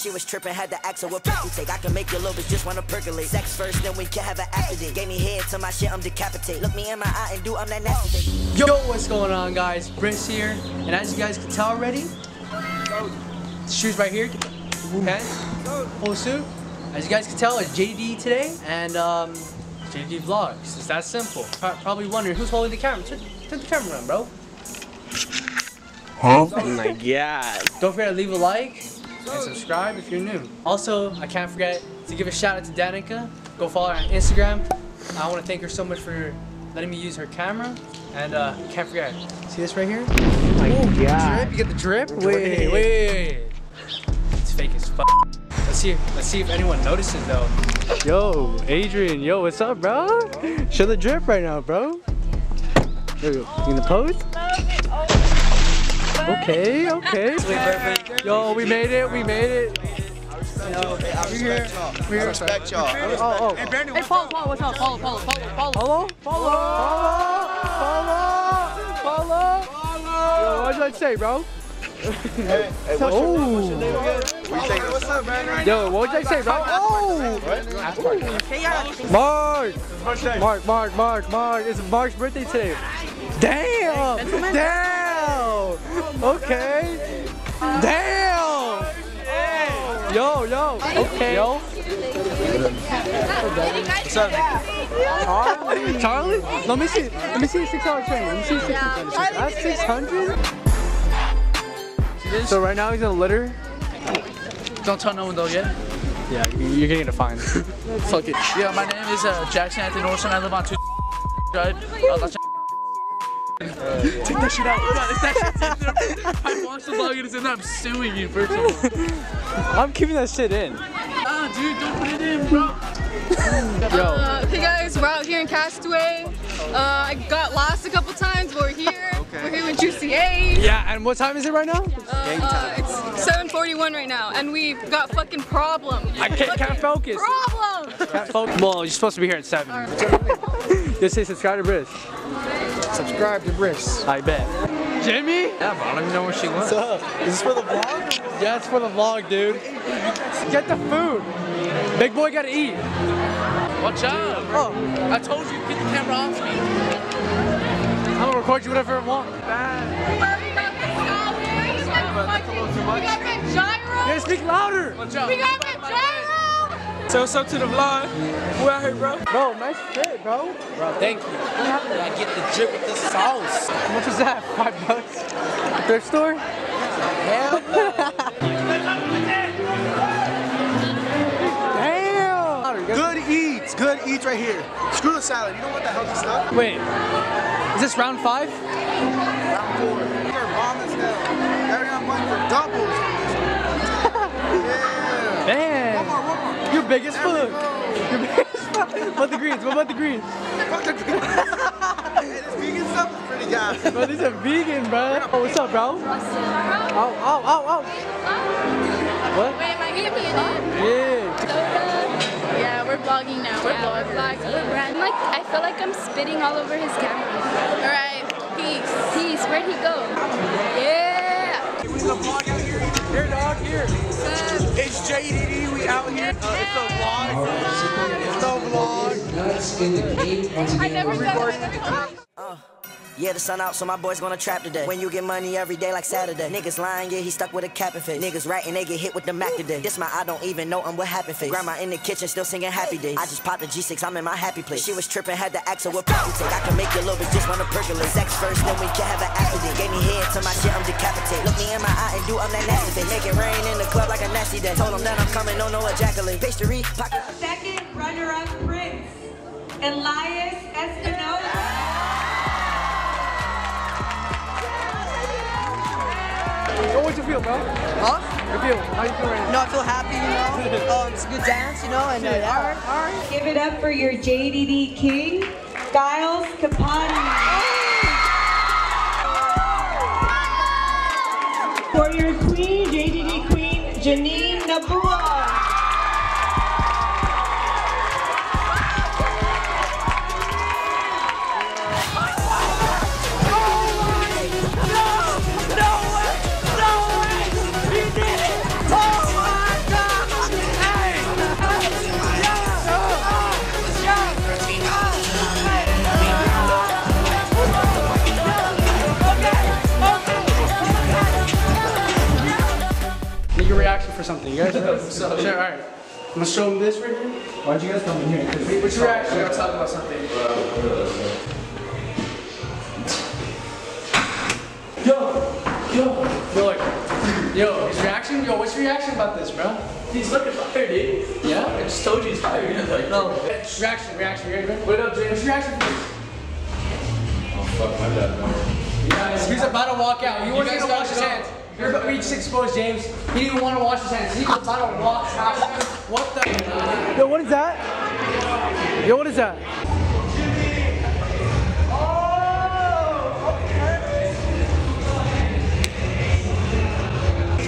she was tripping, had to ask her what pill you take. I can make your little bitch just wanna percolate. Sex first, then we can have an accident. Gave me head to my shit, I'm decapitate. Look me in my eye and do I'm that nasty. Yo, what's going on, guys? Bhriss here, and as you guys can tell already, shoes right here, okay? Full suit. As you guys can tell, it's JD today, and JD Vlogs. It's that simple. Probably wondering who's holding the camera. Turn the camera around, bro. Huh? Oh my god. Don't forget to leave a like and subscribe if you're new. Also, I can't forget to give a shout out to Danica. Go follow her on Instagram. I want to thank her so much for letting me use her camera. And can't forget, see this right here? Oh my god. Drip? You get the drip? Wait. It's fake as fuck. Let's see if anyone notices though. Yo, Adrian, yo, what's up, bro? Show the drip right now, bro. There we go. You gonna pose? Okay. Yo, we made it. I respect y'all. Oh. Hey, Paul, what's up? Follow. What did I say, bro? Hey, what's up, man? Yo, what did I say, bro? Mark. It's Mark's birthday today. Damn. Okay. Damn. Yo. Okay. Yo. What's up? Charlie? Let me see a $6 train. That's $600. So right now he's in a litter. Don't tell no one though yet. Yeah, you're getting a fine. Fuck it. Yeah, my name is Jackson Anthony Orson. I live on 2 Drive. Take that shit out. I watched the vlog and it's in there. I'm suing you, first of all. I'm keeping that shit in. Ah, dude, don't put it in, bro. Yo. Hey guys, we're out here in Castaway. I got lost a couple times, but we're here. Okay. We're here with Juicy Ace. Yeah, and what time is it right now? It's 7:41 right now, and we've got fucking problems. I can't focus. Problems! Can't focus. Well, you're supposed to be here at 7. Right. Just say subscribe to Bhriss. Subscribe to Bhriss. I bet. Jimmy? Yeah, but I don't even know where she went. What's up? Is this for the vlog? Yeah, it's for the vlog, dude. Get the food. Big boy gotta eat. Watch out! Oh. I told you, get the camera off me. I'm gonna record you whatever I want. Bad. We got Castaway. We got that gyro. Yeah, speak louder. Watch out. We got that gyro. So what's up to the vlog? We're out here, bro. Bro, nice fit, bro. Bro, thank you. I get the drip with the sauce. How much was that? $5? Thrift store? Hell no. Damn. Good eat. Good eats right here. Screw the salad. You don't want that healthy stuff. Wait, is this round 5? Round 4. They're bomb as hell. Every round one for doubles. Yeah. Man. One more. Your biggest food. Your biggest food. What about the greens? Fuck the greens. Hey, this vegan stuff is pretty good. Bro, these are vegan, bro. Oh, what's up, bro? Oh. What? Wait, am I gonna be in? Yeah. Yeah, we're vlogging now. We're vlogging. I feel like I'm spitting all over his camera. Alright, peace. Where'd he go? Yeah! We have a vlog out here. Here, dog, here. It's JDD, we out here. It's a vlog. I never said that. Yeah, the sun out, so my boy's gonna trap today. When you get money every day like Saturday. Niggas lying, yeah, he stuck with a cap and face. Niggas ratting, they get hit with the Mac today. This my I don't even know I'm with happy face. Grandma in the kitchen still singing happy days. I just popped the G6, I'm in my happy place. She was tripping, had to ask her what pill you take. I can make your little bitch just wanna percolate. Sex first, then we can have an accident. Gave me head to my shit, I'm decapitate. Look me in my eye and do I'm that nasty thing. Make it rain in the club like a nasty day. Told him that I'm coming, don't know ejaculate. Pastry, pocket. Second runner-up Bhriss, Elias Estenozzi. Oh, what's your feel, bro? Huh? Your feel? How you feeling? No, I feel happy, you know. It's a good dance, you know. And all right. Give it up for your JDD king, Giles Caponi. For your queen, JDD queen, Janine Nabua. Oh my God! for something. You guys sure, alright. I'm gonna show them this right here. Why'd you guys come in here? But you were actually gonna talk about something. Yo, like, his reaction, what's your reaction about this, bro? He's looking fired, dude. Yeah? I just told you he's fired. He's like, no. Reaction, ready, man? What up, James? What's your reaction for this? Oh, fuck, my bad, man. Yeah, he's about to walk out. You weren't gonna wash his hands. We just exposed James. He didn't want to wash his hands. He was about to walk out. What the? Yo, what is that? Yo, what is that?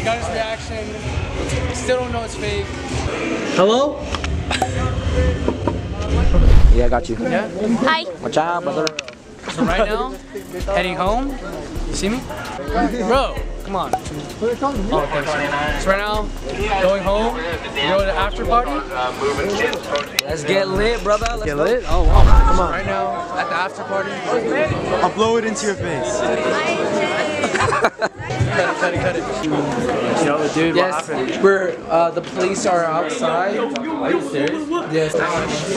Got his reaction. Still don't know it's fake. Hello? Yeah, I got you. Yeah? Hi. Watch out, brother. So right now, heading home. You see me? Bro, come on. Oh, thanks. So right now, going home. Go to the after party. Let's get lit, brother. Let's get lit? Oh, wow. Come on. Right now, at the after party. I'll blow it into your face. Cut it. Yo, dude, yes, what happened? The police are outside. Are you serious? Yes.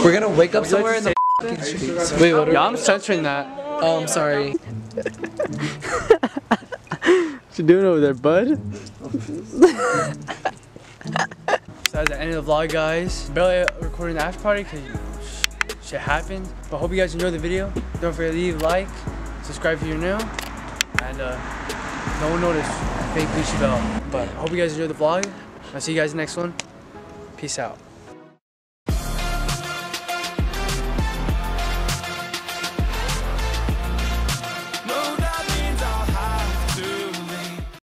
We're gonna wake up somewhere in the fucking streets. Wait, what? Yeah, I'm censoring that. Oh, I'm sorry. What you doing over there, bud? So that's the end of the vlog, guys. Barely recording the after party because shit happened. But hope you guys enjoyed the video. Don't forget to leave a like, subscribe if you're new, and no one noticed. Fake Gucci bell. But I hope you guys enjoyed the vlog. I'll see you guys in the next one. Peace out.